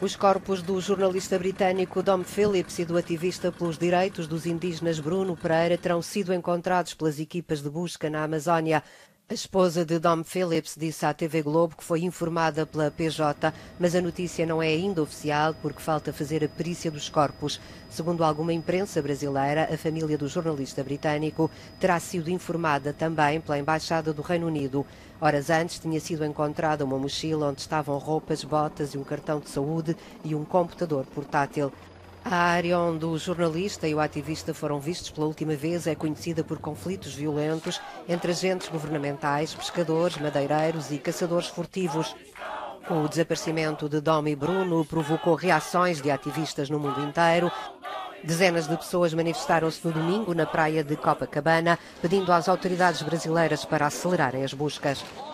Os corpos do jornalista britânico Dom Phillips e do ativista pelos direitos dos indígenas Bruno Pereira terão sido encontrados pelas equipas de busca na Amazônia. A esposa de Dom Phillips disse à TV Globo que foi informada pela PJ, mas a notícia não é ainda oficial porque falta fazer a perícia dos corpos. Segundo alguma imprensa brasileira, a família do jornalista britânico terá sido informada também pela Embaixada do Reino Unido. Horas antes tinha sido encontrada uma mochila onde estavam roupas, botas e um cartão de saúde e um computador portátil. A área onde o jornalista e o ativista foram vistos pela última vez é conhecida por conflitos violentos entre agentes governamentais, pescadores, madeireiros e caçadores furtivos. O desaparecimento de Dom e Bruno provocou reações de ativistas no mundo inteiro. Dezenas de pessoas manifestaram-se no domingo na praia de Copacabana, pedindo às autoridades brasileiras para acelerarem as buscas.